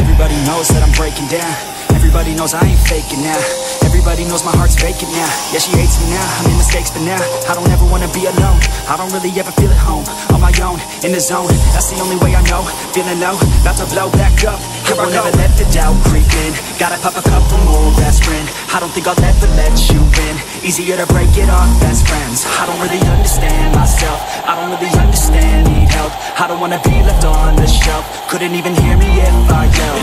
Everybody knows that I'm breaking down. Everybody knows I ain't faking now. Everybody knows my heart's vacant now. Yeah, she hates me now, I made mistakes, but now I don't ever wanna be alone. I don't really ever feel at home. On my own, in the zone, that's the only way I know. Feeling low, about to blow back up. Here I won't ever let the doubt creep in. Gotta pop a couple more aspirin. I don't think I'll ever let you in. Easier to break it off as friends. I don't really understand myself. I don't really understand, need help. I don't wanna be left on the shelf. Couldn't even hear me if I yelled.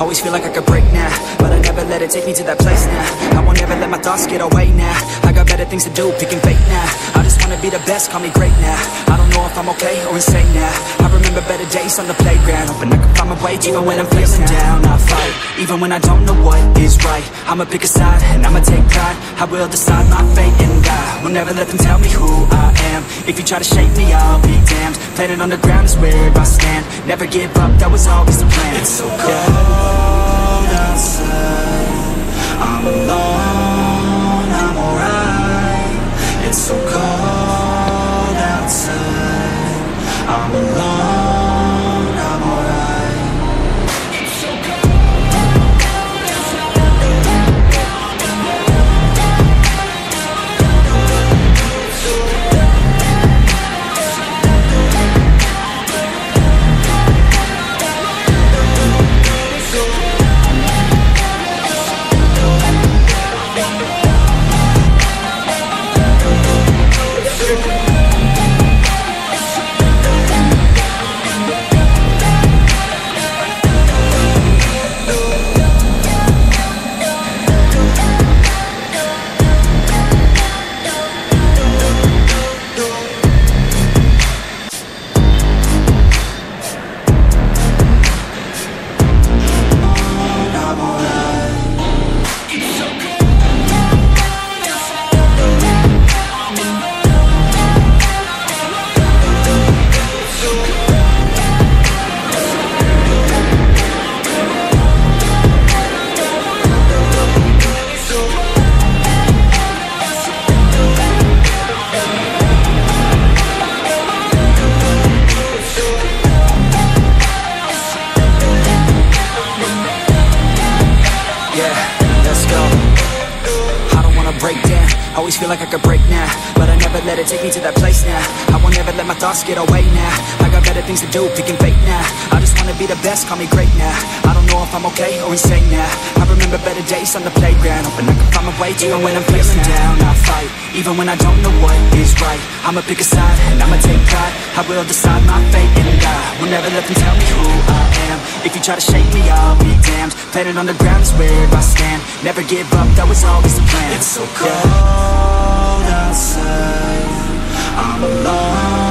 Always feel like I could break now, but I never let it take me to that place now. I won't ever let my thoughts get away now. I got better things to do, picking fate now. I just wanna be the best, call me great now. I don't know if I'm okay or insane now. I remember better days on the playground. Hoping I can find my way even when I'm feeling down. I fight, even when I don't know what is right. I'ma pick a side, and I'ma take pride. I will decide my fate and die. Will never let them tell me who I am. If you try to shake me, I'll be damned. Planet on the ground is where I stand. Never give up, that was always the plan. It's so cold outside, I'm alone, I'm alright. It's so cold outside, I'm alone. Always feel like I could break now, but I never let it take me to that place now. I won't ever let my thoughts get away now. I got better things to do, picking fate now. I just wanna be the best, call me great now. I don't know if I'm okay or insane now. I remember better days on the playground. Hoping I can find my way even when I'm feeling down. I fight, even when I don't know what is right. I'ma pick a side, and I'ma take pride. I will decide my fate and die. Will never let them tell me who I am. If you try to shake me, I'll be damned. Planet on the ground is where I stand. Never give up, that was always the plan. It's so cold outside, I'm alone.